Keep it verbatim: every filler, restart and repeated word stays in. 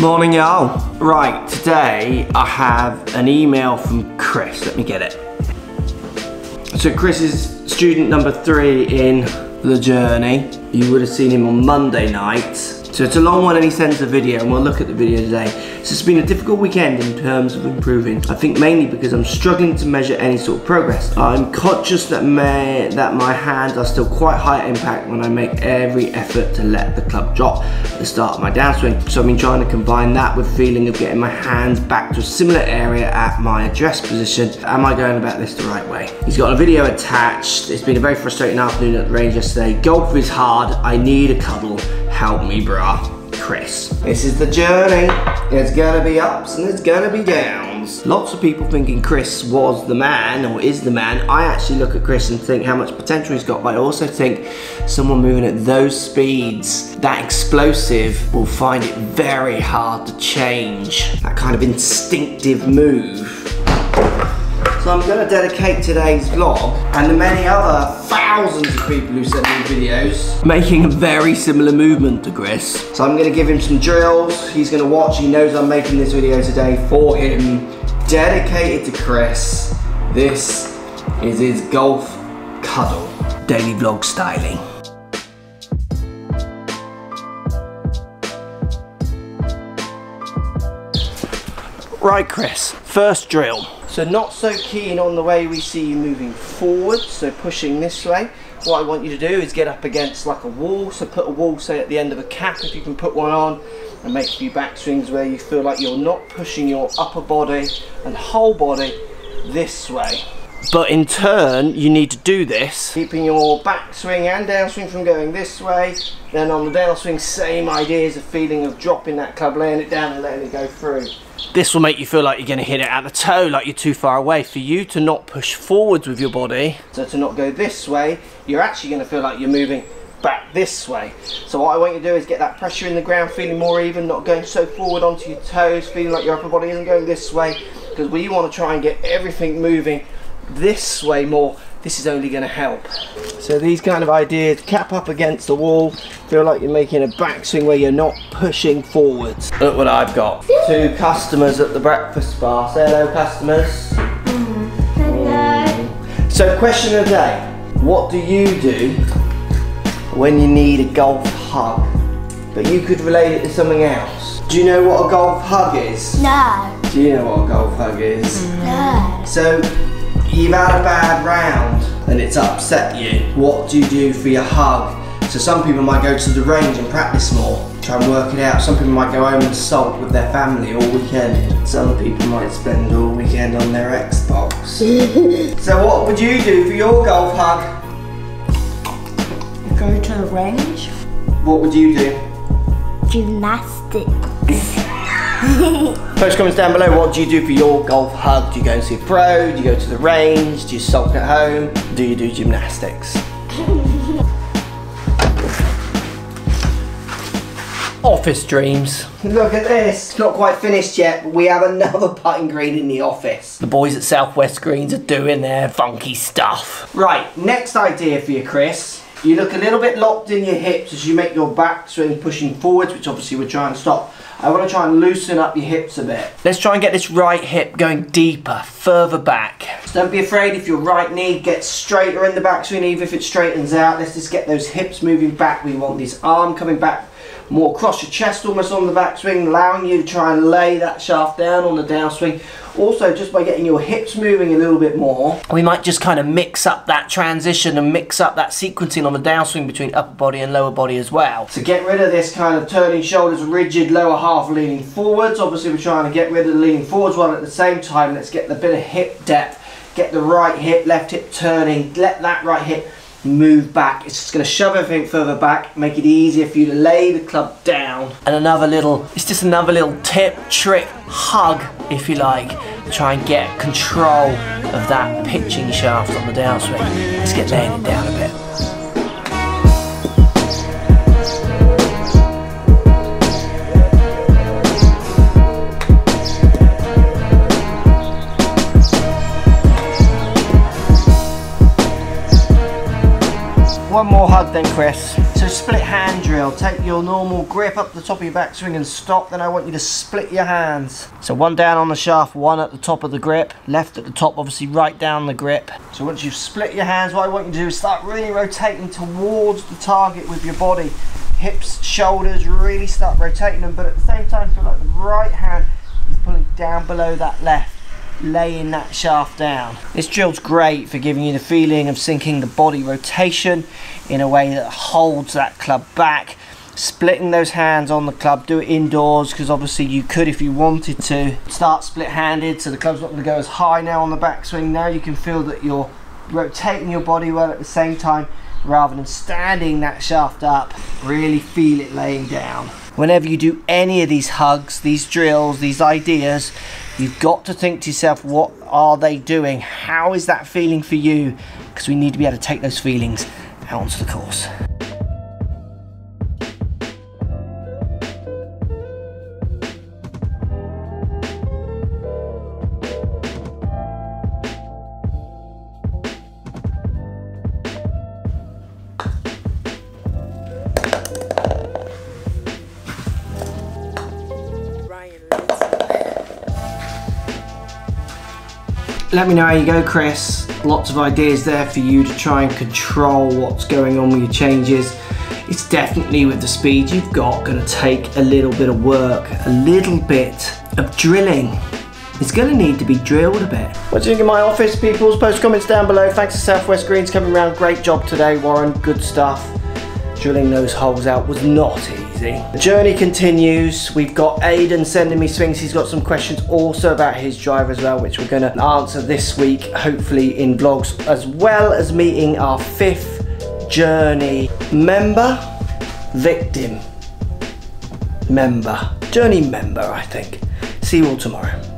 Morning, y'all. Right, today I have an email from Chris. Let me get it. So Chris is student number three in The Journey. You would have seen him on Monday night. So it's a long one and he sends a video and we'll look at the video today. So it's been a difficult weekend in terms of improving. I think mainly because I'm struggling to measure any sort of progress. I'm conscious that my, that my hands are still quite high impact when I make every effort to let the club drop at the start of my downswing. So I've been trying to combine that with feeling of getting my hands back to a similar area at my address position. Am I going about this the right way? He's got a video attached. It's been a very frustrating afternoon at the range yesterday. Golf is hard. I need a cuddle. Help me, brah. Chris. This is the journey. There's gonna be ups and there's gonna be downs. Lots of people thinking Chris was the man or is the man. I actually look at Chris and think how much potential he's got, but I also think someone moving at those speeds, that explosive, will find it very hard to change. That kind of instinctive move. So I'm gonna dedicate today's vlog and the many other thousands of people who sent me videos making a very similar movement to Chris. So I'm gonna give him some drills. He's gonna watch. He knows I'm making this video today for him, dedicated to Chris. This is his golf cuddle. Daily vlog styling. Right, Chris, first drill. So not so keen on the way we see you moving forward, so pushing this way. What I want you to do is get up against like a wall, so put a wall, say at the end of a cap if you can put one on, and make a few backswings where you feel like you're not pushing your upper body and whole body this way. But in turn, you need to do this, keeping your backswing and downswing from going this way. Then on the downswing, same idea, is a feeling of dropping that club, laying it down and letting it go through. This will make you feel like you're going to hit it at the toe, like you're too far away. For you to not push forwards with your body, so to not go this way, you're actually going to feel like you're moving back this way. So what I want you to do is get that pressure in the ground, feeling more even, not going so forward onto your toes, feeling like your upper body isn't going this way, because we want to try and get everything moving this way more. This is only going to help. So these kind of ideas, cap up against the wall, feel like you're making a backswing where you're not pushing forwards. Look what I've got. Two customers at the breakfast bar. Say hello, customers. Hello. So question of the day, what do you do when you need a golf hug? But you could relate it to something else. Do you know what a golf hug is? No. Do you know what a golf hug is? No. So you've had a bad round and it's upset you. What do you do for your hug? So some people might go to the range and practice more, try and work it out. Some people might go home and sulk with their family all weekend. Some people might spend all weekend on their Xbox. So what would you do for your golf hug? Go to the range. What would you do? Gymnastics. Post comments down below, what do you do for your golf hug? Do you go and see a pro? Do you go to the range? Do you sulk at home? Do you do gymnastics? Office dreams. Look at this. It's not quite finished yet, but we have another putting green in the office. The boys at Southwest Greens are doing their funky stuff. Right, next idea for you, Chris. You look a little bit locked in your hips as you make your backswing pushing forwards, which obviously we're trying to stop. I want to try and loosen up your hips a bit. Let's try and get this right hip going deeper, further back. So don't be afraid if your right knee gets straighter in the backswing, even if it straightens out. Let's just get those hips moving back. We want this arm coming back more across your chest, almost on the backswing, allowing you to try and lay that shaft down on the downswing. Also, just by getting your hips moving a little bit more, we might just kind of mix up that transition and mix up that sequencing on the downswing between upper body and lower body as well. So get rid of this kind of turning shoulders, rigid, lower half leaning forwards. Obviously, we're trying to get rid of the leaning forwards while at the same time, let's get the bit of hip depth, get the right hip, left hip turning, let that right hip move back. It's just going to shove everything further back, make it easier for you to lay the club down. And another little, it's just another little tip, trick, hug if you like, to try and get control of that pitching shaft on the downswing. Let's get landed down a bit. One more hug then, Chris. So split hands. hand drill. Take your normal grip up the top of your backswing and stop. Then I want you to split your hands. So one down on the shaft, one at the top of the grip, left at the top, obviously right down the grip. So once you've split your hands, what I want you to do is start really rotating towards the target with your body. Hips, shoulders, really start rotating them, but at the same time feel like the right hand is pulling down below that left, laying that shaft down. This drill's great for giving you the feeling of sinking the body rotation in a way that holds that club back, splitting those hands on the club. Do it indoors, because obviously you could, if you wanted to, start split-handed, so the club's not going to go as high now on the backswing. Now you can feel that you're rotating your body well at the same time, rather than standing that shaft up. Really feel it laying down. Whenever you do any of these hugs, these drills, these ideas, you've got to think to yourself, what are they doing? How is that feeling for you? Because we need to be able to take those feelings out onto the course. Let me know how you go, Chris. Lots of ideas there for you to try and control what's going on with your changes. It's definitely, with the speed you've got, going to take a little bit of work, a little bit of drilling. It's going to need to be drilled a bit. What do you think of my office, people? Post comments down below. Thanks to Southwest Greens coming around. Great job today, Warren. Good stuff. Drilling those holes out was not easy. The journey continues. We've got Aiden sending me swings. He's got some questions also about his drive as well, which we're going to answer this week, hopefully in vlogs, as well as meeting our fifth Journey member, victim, member, Journey member, I think. See you all tomorrow.